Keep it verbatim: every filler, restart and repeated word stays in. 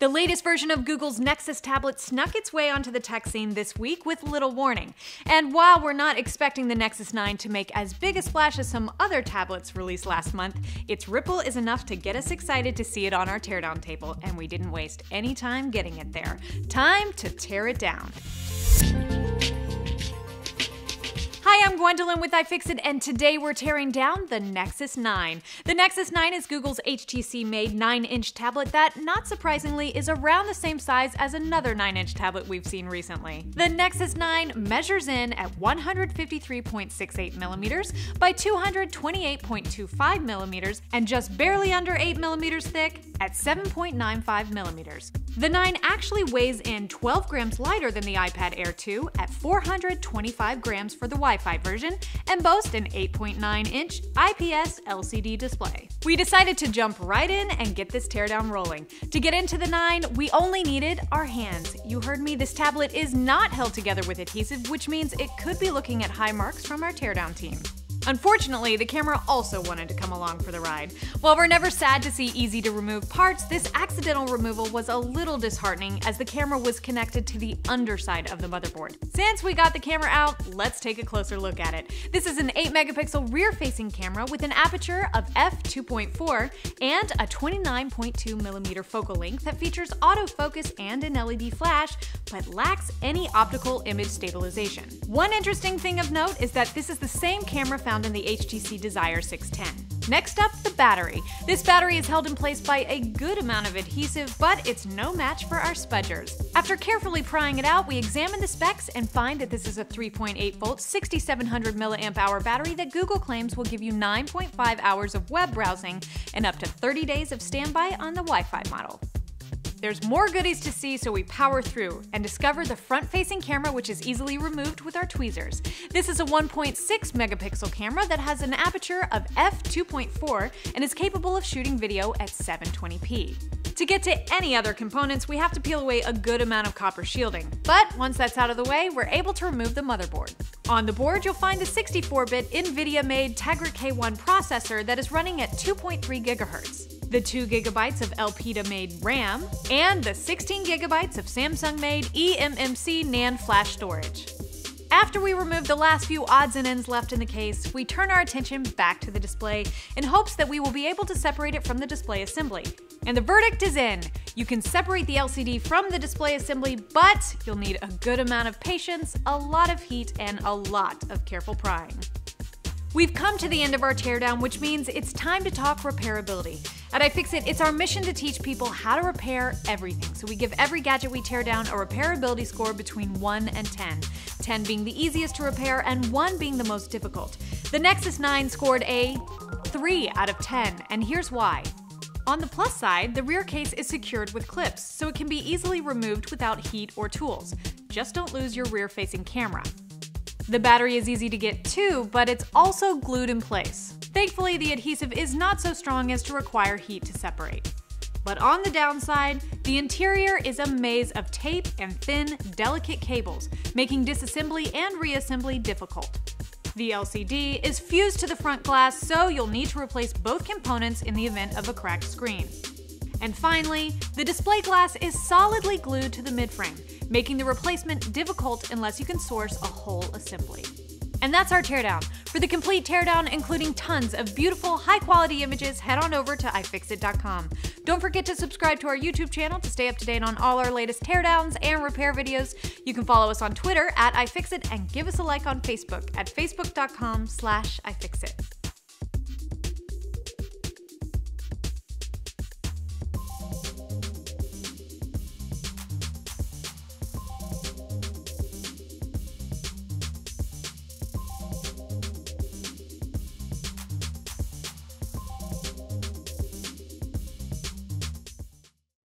The latest version of Google's Nexus tablet snuck its way onto the tech scene this week with little warning. And while we're not expecting the Nexus nine to make as big a splash as some other tablets released last month, its ripple is enough to get us excited to see it on our teardown table, and we didn't waste any time getting it there. Time to tear it down. Hi, I'm Gwendolyn with iFixit, and today we're tearing down the Nexus nine. The Nexus nine is Google's H T C-made nine inch tablet that, not surprisingly, is around the same size as another nine inch tablet we've seen recently. The Nexus nine measures in at one hundred fifty-three point six eight millimeters by two hundred twenty-eight point two five millimeters and just barely under eight millimeters thick at seven point nine five millimeters. The nine actually weighs in twelve grams lighter than the iPad Air two at four hundred twenty-five grams for the Wi-Fi version and boasts an eight point nine inch I P S L C D display. We decided to jump right in and get this teardown rolling. To get into the nine, we only needed our hands. You heard me, this tablet is not held together with adhesive, which means it could be looking at high marks from our teardown team. Unfortunately, the camera also wanted to come along for the ride. While we're never sad to see easy-to-remove parts, this accidental removal was a little disheartening as the camera was connected to the underside of the motherboard. Since we got the camera out, let's take a closer look at it. This is an eight megapixel rear-facing camera with an aperture of f two point four and a twenty-nine point two millimeter focal length that features autofocus and an L E D flash, but lacks any optical image stabilization. One interesting thing of note is that this is the same camera found Found in the H T C Desire six ten. Next up, the battery. This battery is held in place by a good amount of adhesive, but it's no match for our spudgers. After carefully prying it out, we examine the specs and find that this is a three point eight volt, sixty-seven hundred milliamp hour battery that Google claims will give you nine point five hours of web browsing and up to thirty days of standby on the Wi-Fi model. There's more goodies to see, so we power through and discover the front-facing camera, which is easily removed with our tweezers. This is a one point six megapixel camera that has an aperture of f two point four and is capable of shooting video at seven twenty p. To get to any other components, we have to peel away a good amount of copper shielding, but once that's out of the way, we're able to remove the motherboard. On the board, you'll find the sixty-four bit Nvidia-made Tegra K one processor that is running at two point three gigahertz. The two gigabytes of Elpida-made RAM, and the sixteen gigabytes of Samsung-made E M M C NAND flash storage. After we remove the last few odds and ends left in the case, we turn our attention back to the display in hopes that we will be able to separate it from the display assembly. And the verdict is in! You can separate the L C D from the display assembly, but you'll need a good amount of patience, a lot of heat, and a lot of careful prying. We've come to the end of our teardown, which means it's time to talk repairability. At iFixit, it's our mission to teach people how to repair everything, so we give every gadget we tear down a repairability score between one and ten, ten being the easiest to repair and one being the most difficult. The Nexus nine scored a three out of ten, and here's why. On the plus side, the rear case is secured with clips, so it can be easily removed without heat or tools. Just don't lose your rear-facing camera. The battery is easy to get to, but it's also glued in place. Thankfully, the adhesive is not so strong as to require heat to separate. But on the downside, the interior is a maze of tape and thin, delicate cables, making disassembly and reassembly difficult. The L C D is fused to the front glass, so you'll need to replace both components in the event of a cracked screen. And finally, the display glass is solidly glued to the midframe, making the replacement difficult unless you can source a whole assembly. And that's our teardown. For the complete teardown, including tons of beautiful, high-quality images, head on over to iFixit dot com. Don't forget to subscribe to our YouTube channel to stay up to date on all our latest teardowns and repair videos. You can follow us on Twitter at iFixit and give us a like on Facebook at facebook dot com slash iFixit.